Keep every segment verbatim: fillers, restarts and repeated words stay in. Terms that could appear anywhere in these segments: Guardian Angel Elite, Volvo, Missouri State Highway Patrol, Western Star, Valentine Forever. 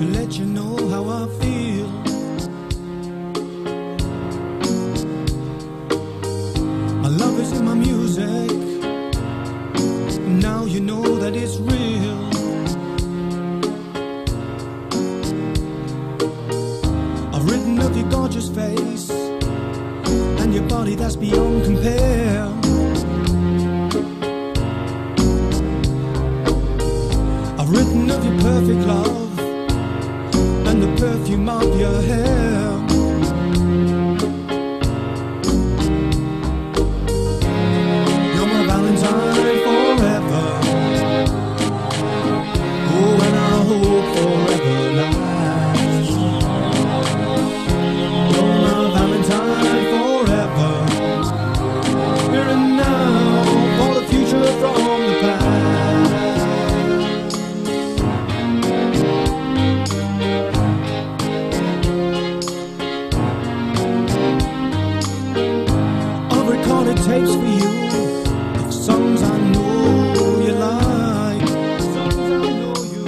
to let you know how I feel. My love is in my music, now you know that it's real. I've written of your gorgeous face and your body that's beyond compare. I've written of your perfect love and the perfume of your hair. You're my Valentine forever. Oh, and I hope forever lies. You're my Valentine forever, here and now, for the future from the past. Tapes for you of songs I know you like. Songs I know you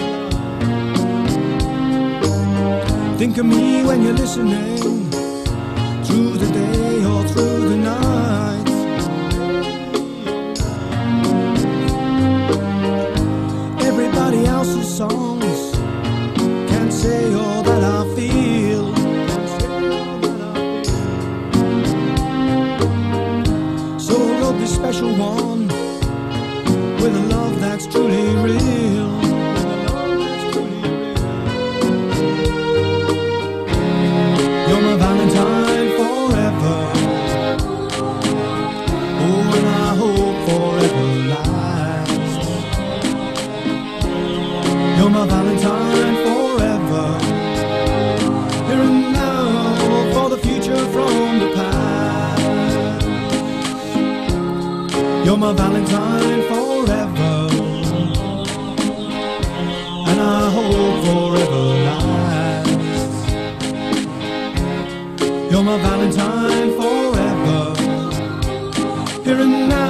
like. Think of me when you're listening, through the day or through the night. Everybody else's songs can't say all that I feel. This special one with a love that's truly real. You're my Valentine forever. Oh, and I hope forever lies. You're my Valentine forever, here and now, for the future from the past. You're my Valentine forever, and I hope forever lies. You're my Valentine forever, here and now.